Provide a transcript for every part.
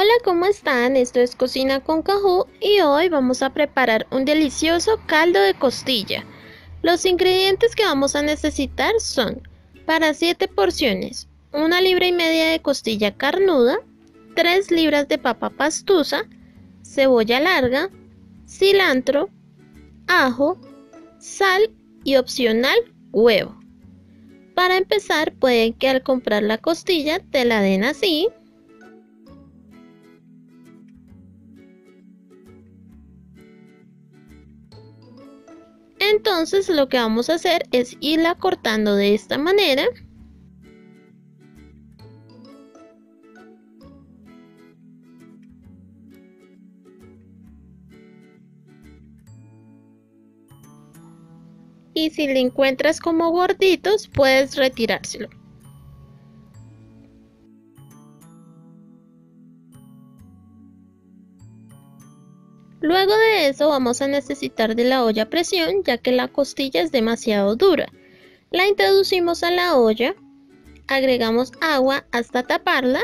Hola, ¿cómo están? Esto es Cocina con Cajú y hoy vamos a preparar un delicioso caldo de costilla. Los ingredientes que vamos a necesitar son: para 7 porciones, 1 libra y media de costilla carnuda, 3 libras de papa pastusa, cebolla larga, cilantro, ajo, sal y opcional huevo. Para empezar, pueden que al comprar la costilla te la den así. Entonces lo que vamos a hacer es irla cortando de esta manera. Y si le encuentras como gorditos, puedes retirárselo. Luego de eso vamos a necesitar de la olla a presión, ya que la costilla es demasiado dura. La introducimos a la olla, agregamos agua hasta taparla.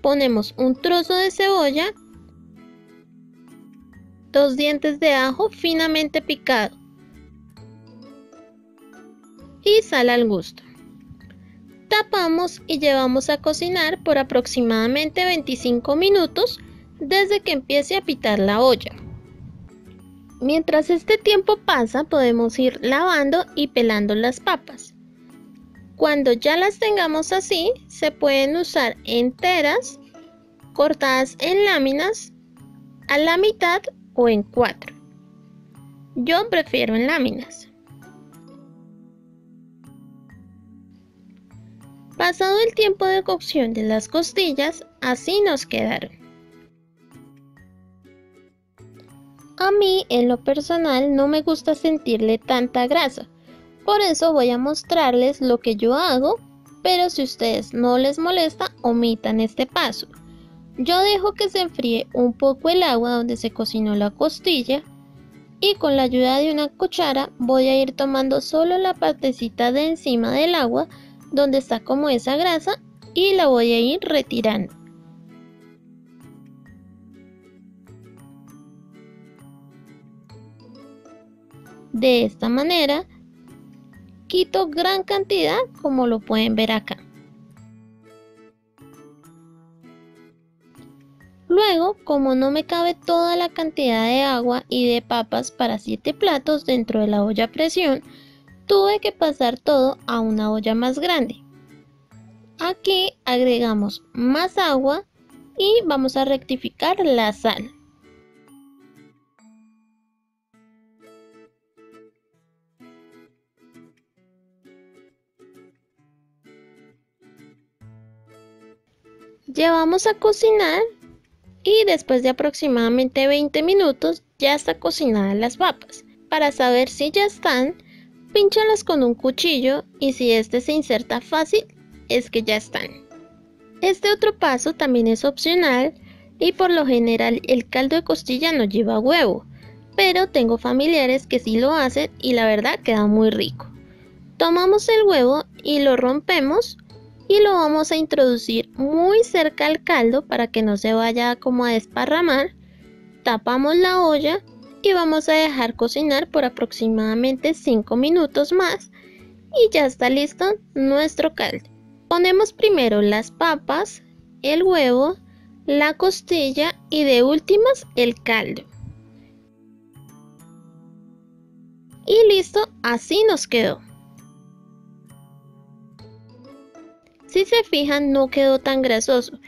Ponemos un trozo de cebolla, 2 dientes de ajo finamente picado y sal al gusto. Tapamos y llevamos a cocinar por aproximadamente 25 minutos desde que empiece a pitar la olla. Mientras este tiempo pasa, podemos ir lavando y pelando las papas. Cuando ya las tengamos así, se pueden usar enteras, cortadas en láminas, a la mitad o en 4. Yo prefiero en láminas. Pasado el tiempo de cocción de las costillas, así nos quedaron. A mí, en lo personal, no me gusta sentirle tanta grasa, por eso voy a mostrarles lo que yo hago, pero si ustedes no les molesta, omitan este paso. Yo dejo que se enfríe un poco el agua donde se cocinó la costilla y con la ayuda de una cuchara voy a ir tomando solo la partecita de encima del agua donde está como esa grasa y la voy a ir retirando. De esta manera quito gran cantidad, como lo pueden ver acá. Luego, como no me cabe toda la cantidad de agua y de papas para 7 platos dentro de la olla a presión, tuve que pasar todo a una olla más grande. Aquí agregamos más agua y vamos a rectificar la sal. Llevamos a cocinar y después de aproximadamente 20 minutos ya están cocinadas las papas. Para saber si ya están, pínchalas con un cuchillo y si este se inserta fácil, es que ya están. Este otro paso también es opcional y por lo general el caldo de costilla no lleva huevo, pero tengo familiares que sí lo hacen y la verdad queda muy rico. Tomamos el huevo y lo rompemos y lo vamos a introducir muy cerca al caldo para que no se vaya como a desparramar. Tapamos la olla y vamos a dejar cocinar por aproximadamente 5 minutos más y ya está listo nuestro caldo. Ponemos primero las papas, el huevo, la costilla y de últimas el caldo. Y listo, así nos quedó. Si se fijan, no quedó tan grasoso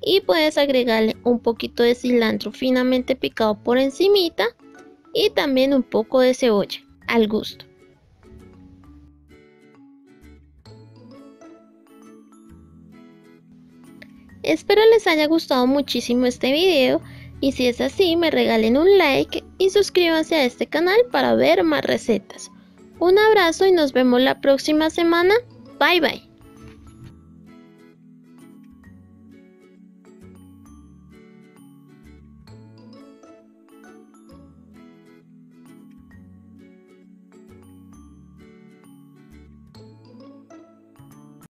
y puedes agregarle un poquito de cilantro finamente picado por encimita y también un poco de cebolla al gusto. Espero les haya gustado muchísimo este video y si es así me regalen un like y suscríbanse a este canal para ver más recetas. Un abrazo y nos vemos la próxima semana. Bye bye.